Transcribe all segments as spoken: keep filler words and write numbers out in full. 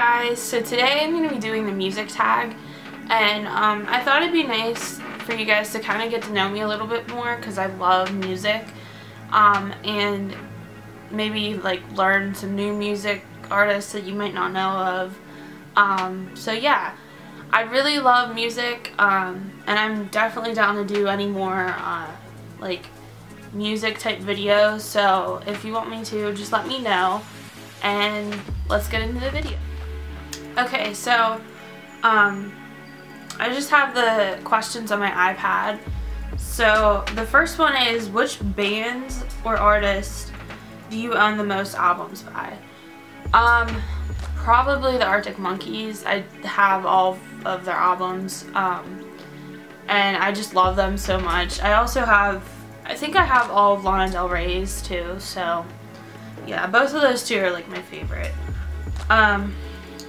guys, so today I'm going to be doing the music tag, and um, I thought it'd be nice for you guys to kind of get to know me a little bit more because I love music, um, and maybe like learn some new music artists that you might not know of. Um, so yeah, I really love music, um, and I'm definitely down to do any more uh, like music type videos, so if you want me to, just let me know. And let's get into the video. Okay, so um, I just have the questions on my iPad. So the first one is, which bands or artists do you own the most albums by? Um, probably the Arctic Monkeys. I have all of their albums, um, and I just love them so much. I also have, I think I have all of Lana Del Rey's too, so yeah, both of those two are like my favorite. Um,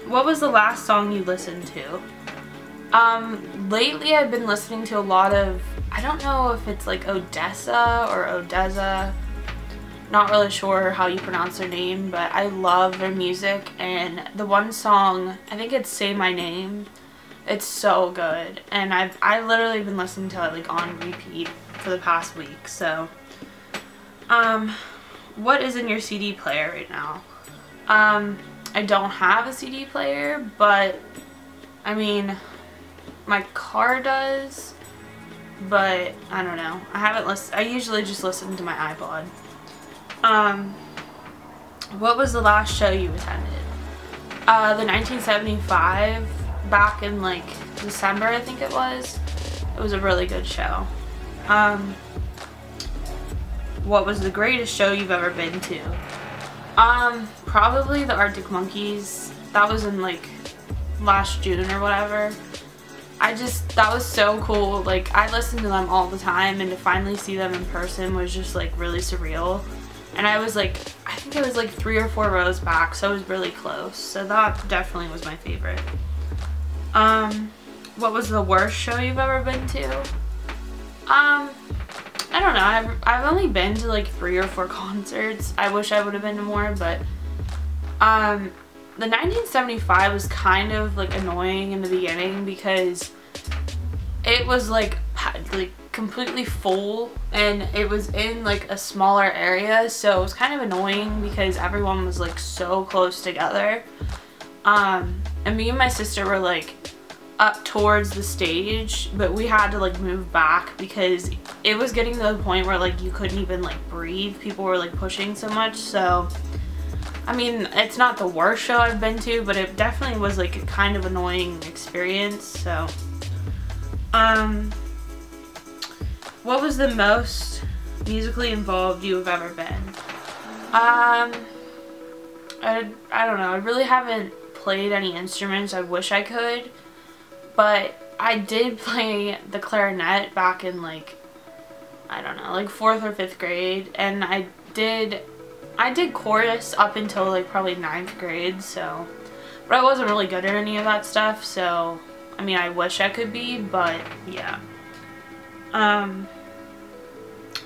what was the last song you listened to? Um, lately I've been listening to a lot of, I don't know if it's like Odesza or Odesza, not really sure how you pronounce their name, but I love their music, and the one song, I think it's Say My Name, it's so good, and I've I literally been listening to it like on repeat for the past week, so. Um, what is in your C D player right now? Um, I don't have a C D player, but I mean, my car does, but I don't know. I haven't listened, I usually just listen to my iPod. Um, what was the last show you attended? Uh, the nineteen seventy-five, back in like December, I think it was. It was a really good show. Um, what was the greatest show you've ever been to? Um, probably the Arctic Monkeys. That was in like last June or whatever. I just, that was so cool. Like, I listened to them all the time, and to finally see them in person was just like really surreal. And I was like, I think I was like three or four rows back, so it was really close. So that definitely was my favorite. Um, what was the worst show you've ever been to? Um, I don't know, I've, I've only been to like three or four concerts. I wish I would have been to more, but um, the nineteen seventy-five was kind of like annoying in the beginning because it was like, like completely full, and it was in like a smaller area, so it was kind of annoying because everyone was like so close together. Um, and me and my sister were like up towards the stage, but we had to like move back because it was getting to the point where like you couldn't even like breathe. People were like pushing so much. So I mean, it's not the worst show I've been to, but it definitely was like a kind of annoying experience. So um what was the most musically involved you have ever been? um I, I don't know, I really haven't played any instruments. I wish I could. But I did play the clarinet back in like, I don't know, like fourth or fifth grade, and I did, I did chorus up until like probably ninth grade. So, but I wasn't really good at any of that stuff. So, I mean, I wish I could be, but yeah. Um,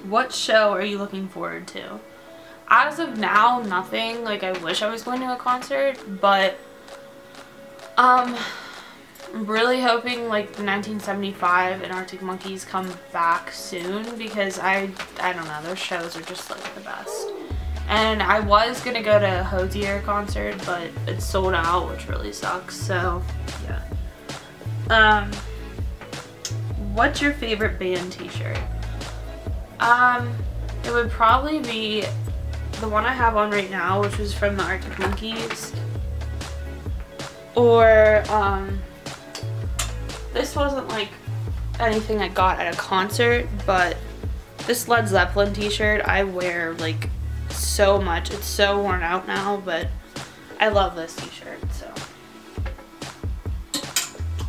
what show are you looking forward to? As of now, nothing. Like, I wish I was going to a concert, but um. I'm really hoping like the nineteen seventy-five and Arctic Monkeys come back soon, because I I don't know, their shows are just like the best. And I was gonna go to a Hozier concert, but it's sold out, which really sucks. So yeah. Um, what's your favorite band T-shirt? Um, it would probably be the one I have on right now, which was from the Arctic Monkeys, or um. This wasn't like anything I got at a concert, but this Led Zeppelin t-shirt I wear like so much. It's so worn out now, but I love this t-shirt, so.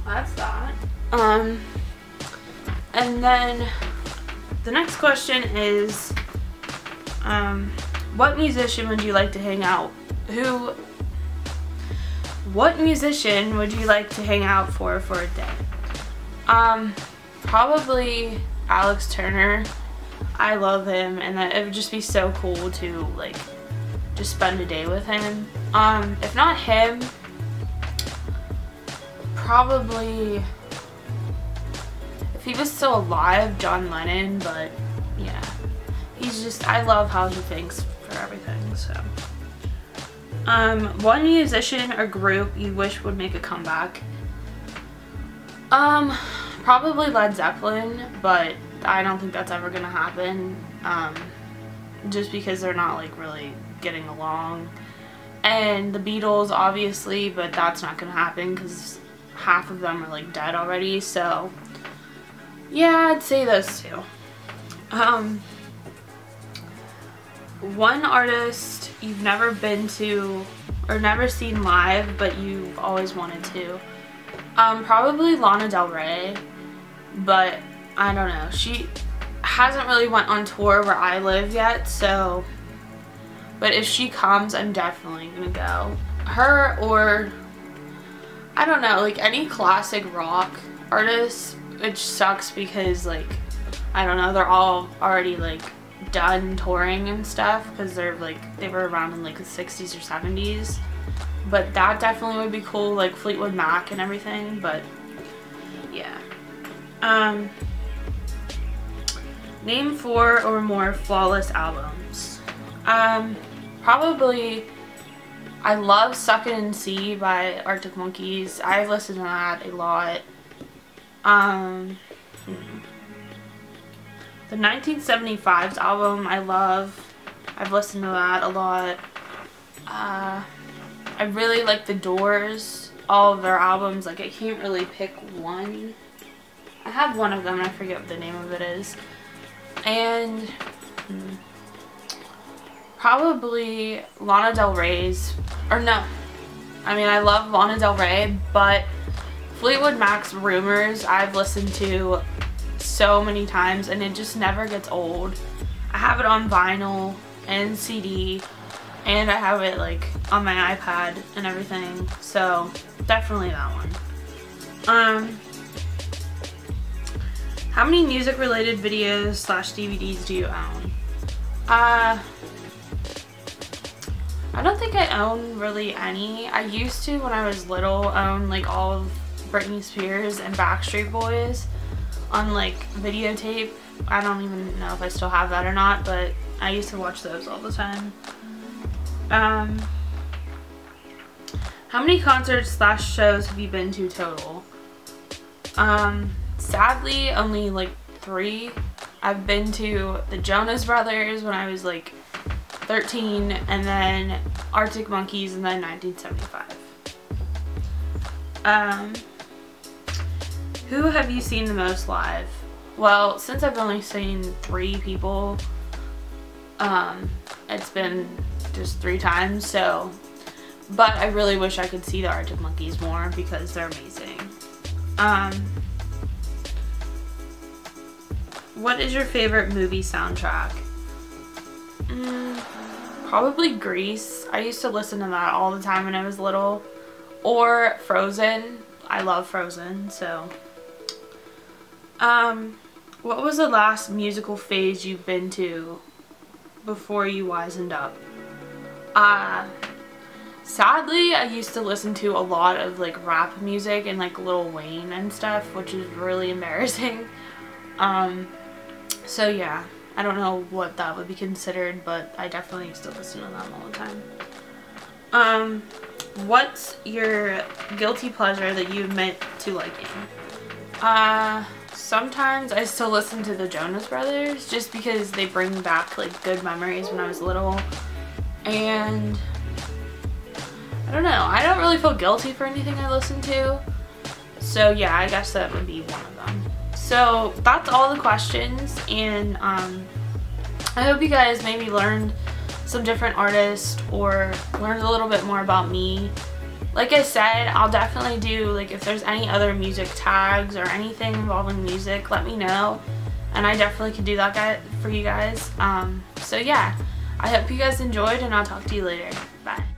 That's that. Um, and then the next question is, um, what musician would you like to hang out? Who, what musician would you like to hang out for for a day? Um, probably Alex Turner. I love him, and that, it would just be so cool to like just spend a day with him. Um, if not him, probably, if he was still alive, John Lennon, but yeah. He's just, I love how he thinks for everything, so. Um, what musician or group you wish would make a comeback? Um, probably Led Zeppelin, but I don't think that's ever gonna happen. Um, just because they're not like really getting along. And the Beatles, obviously, but that's not gonna happen because half of them are like dead already, so yeah, I'd say those two. Um, one artist you've never been to or never seen live but you've always wanted to. Um, probably Lana Del Rey, but I don't know, she hasn't really went on tour where I live yet, so, but if she comes, I'm definitely gonna go. Her or, I don't know, like any classic rock artists, which sucks because like, I don't know, they're all already like done touring and stuff because they're like, they were around in like the sixties or seventies, but that definitely would be cool, like Fleetwood Mac and everything, but yeah. Um, name four or more flawless albums. Um, probably, I love Suck It and See by Arctic Monkeys. I listen to that a lot. Um, the nineteen seventy-five album I love. I've listened to that a lot. Uh, I really like The Doors, all of their albums. Like I can't really pick one. I have one of them, I forget what the name of it is. And hmm, probably Lana Del Rey's, or no, I mean I love Lana Del Rey, but Fleetwood Mac's Rumors I've listened to so many times and it just never gets old. I have it on vinyl and C D and I have it like on my iPad and everything, so definitely that one. Um. How many music related videos slash D V Ds do you own? Uh, I don't think I own really any. I used to when I was little own like all of Britney Spears and Backstreet Boys on like videotape. I don't even know if I still have that or not, but I used to watch those all the time. Um, how many concerts slash shows have you been to total? Um, Sadly, only like three. I've been to the Jonas Brothers when I was like thirteen, and then Arctic Monkeys, and then nineteen seventy-five. Um, who have you seen the most live? Well, since I've only seen three people, um, it's been just three times, so. But I really wish I could see the Arctic Monkeys more because they're amazing. Um... What is your favorite movie soundtrack? Mm, probably Grease. I used to listen to that all the time when I was little. Or Frozen. I love Frozen, so. Um, what was the last musical phase you've been to before you wisened up? Uh, sadly, I used to listen to a lot of like rap music and like Lil Wayne and stuff, which is really embarrassing. Um, So yeah, I don't know what that would be considered, but I definitely still listen to them all the time. Um, what's your guilty pleasure that you admit to liking? Uh, sometimes I still listen to the Jonas Brothers just because they bring back like good memories when I was little, and I don't know, I don't really feel guilty for anything I listen to, so yeah, I guess that would be one of them. So that's all the questions, and um, I hope you guys maybe learned some different artists or learned a little bit more about me. Like I said, I'll definitely do, like if there's any other music tags or anything involving music, let me know, and I definitely can do that guy for you guys. Um, so yeah, I hope you guys enjoyed, and I'll talk to you later. Bye.